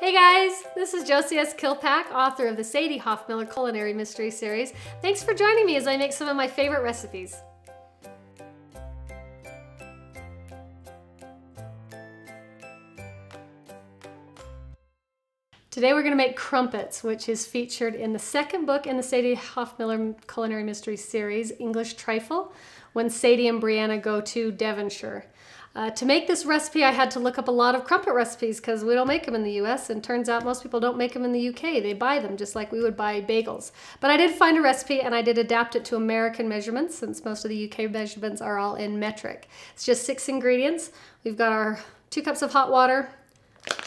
Hey guys, this is Josie S. Kilpack, author of the Sadie Hoffmiller Culinary Mystery Series. Thanks for joining me as I make some of my favorite recipes. Today we're going to make crumpets, which is featured in the second book in the Sadie Hoffmiller Culinary Mystery Series, English Trifle, when Sadie and Brianna go to Devonshire. To make this recipe, I had to look up a lot of crumpet recipes because we don't make them in the US, and turns out most people don't make them in the UK. They buy them just like we would buy bagels. But I did find a recipe and I did adapt it to American measurements, since most of the UK measurements are all in metric. It's just 6 ingredients. We've got our 2 cups of hot water,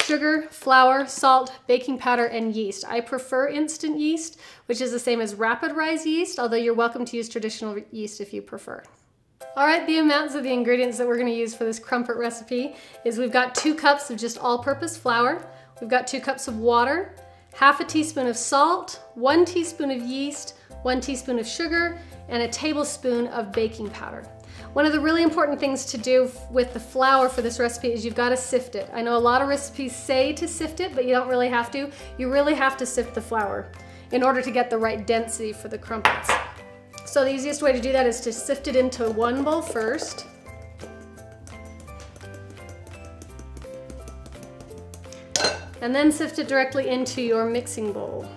sugar, flour, salt, baking powder, and yeast. I prefer instant yeast, which is the same as rapid rise yeast, although you're welcome to use traditional yeast if you prefer. All right, the amounts of the ingredients that we're going to use for this crumpet recipe is we've got 2 cups of just all-purpose flour, we've got 2 cups of water, half a teaspoon of salt, 1 teaspoon of yeast, 1 teaspoon of sugar, and a tablespoon of baking powder. One of the really important things to do with the flour for this recipe is you've got to sift it. I know a lot of recipes say to sift it, but you don't really have to. You really have to sift the flour in order to get the right density for the crumpets. So the easiest way to do that is to sift it into 1 bowl first. And then sift it directly into your mixing bowl.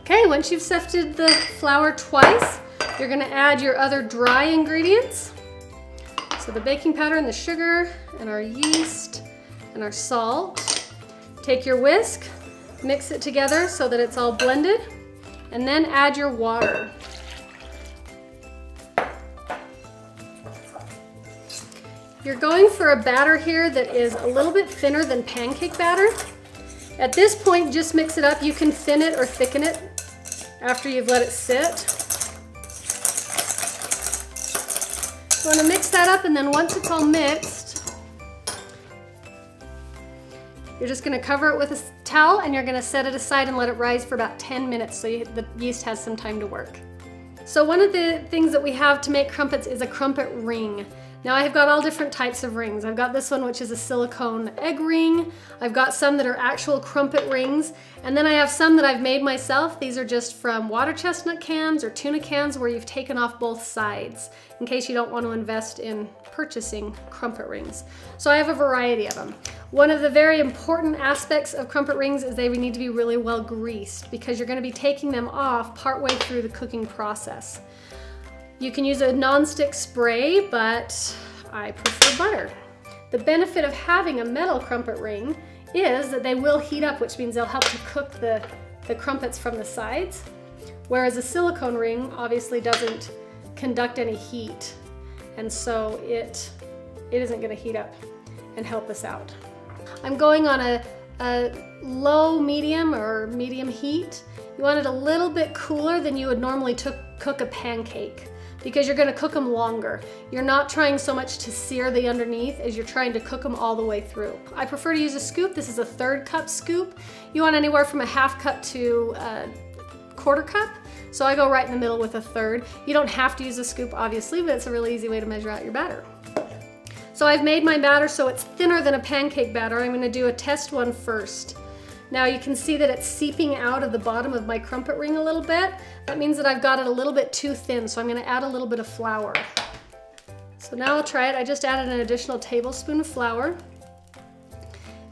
Okay, once you've sifted the flour twice, you're going to add your other dry ingredients. So the baking powder and the sugar and our yeast and our salt. Take your whisk, mix it together so that it's all blended, and then add your water. You're going for a batter here that is a little bit thinner than pancake batter. At this point, just mix it up. You can thin it or thicken it after you've let it sit. You want to mix that up, and then once it's all mixed, you're just going to cover it with a towel and you're going to set it aside and let it rise for about 10 minutes so the yeast has some time to work. So one of the things that we have to make crumpets is a crumpet ring. Now I've got all different types of rings. I've got this one, which is a silicone egg ring. I've got some that are actual crumpet rings. And then I have some that I've made myself. These are just from water chestnut cans or tuna cans where you've taken off both sides in case you don't want to invest in purchasing crumpet rings. So I have a variety of them. One of the very important aspects of crumpet rings is they need to be really well greased because you're going to be taking them off partway through the cooking process. You can use a nonstick spray, but I prefer butter. The benefit of having a metal crumpet ring is that they will heat up, which means they'll help to cook the crumpets from the sides, whereas a silicone ring obviously doesn't conduct any heat, and so it isn't going to heat up and help us out. I'm going on a low, medium, or medium heat. You want it a little bit cooler than you would normally cook a pancake, because you're going to cook them longer. You're not trying so much to sear the underneath as you're trying to cook them all the way through. I prefer to use a scoop. This is a 3rd cup scoop. You want anywhere from a 1/2 cup to a 1/4 cup. So I go right in the middle with a 1/3. You don't have to use a scoop, obviously, but it's a really easy way to measure out your batter. So I've made my batter so it's thinner than a pancake batter. I'm going to do a test one first. Now you can see that it's seeping out of the bottom of my crumpet ring a little bit. That means that I've got it a little bit too thin, so I'm going to add a little bit of flour. So now I'll try it. I just added an additional tablespoon of flour,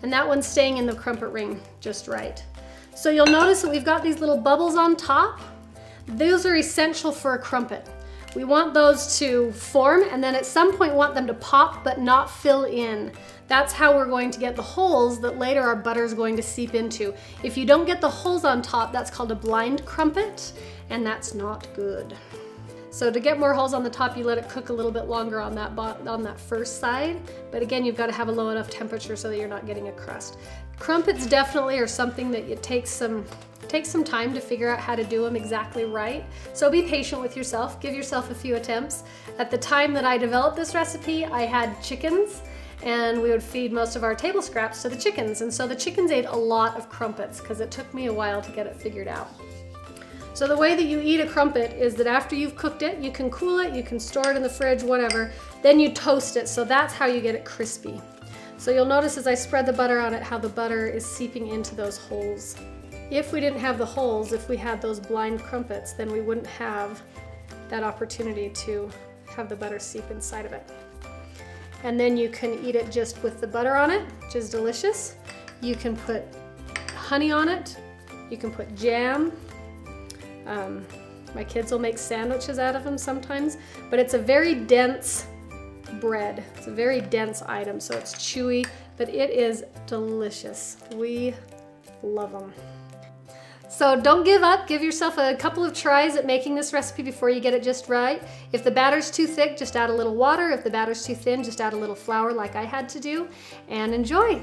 and that one's staying in the crumpet ring just right. So you'll notice that we've got these little bubbles on top. Those are essential for a crumpet. We want those to form, and then at some point want them to pop but not fill in. That's how we're going to get the holes that later our butter is going to seep into. If you don't get the holes on top, that's called a blind crumpet, and that's not good. So to get more holes on the top, you let it cook a little bit longer on that first side. But again, you've got to have a low enough temperature so that you're not getting a crust. Crumpets definitely are something that it takes some time to figure out how to do them exactly right. So be patient with yourself. Give yourself a few attempts. At the time that I developed this recipe, I had chickens, and we would feed most of our table scraps to the chickens. And so the chickens ate a lot of crumpets because it took me a while to get it figured out. So the way that you eat a crumpet is that after you've cooked it, you can cool it, you can store it in the fridge, whatever, then you toast it, so that's how you get it crispy. So you'll notice as I spread the butter on it how the butter is seeping into those holes. If we didn't have the holes, if we had those blind crumpets, then we wouldn't have that opportunity to have the butter seep inside of it. And then you can eat it just with the butter on it, which is delicious. You can put honey on it, you can put jam. My kids will make sandwiches out of them sometimes, but it's a very dense bread. It's a very dense item, so it's chewy, but it is delicious. We love them. So don't give up. Give yourself a couple of tries at making this recipe before you get it just right. If the batter's too thick, just add a little water. If the batter's too thin, just add a little flour like I had to do, and enjoy.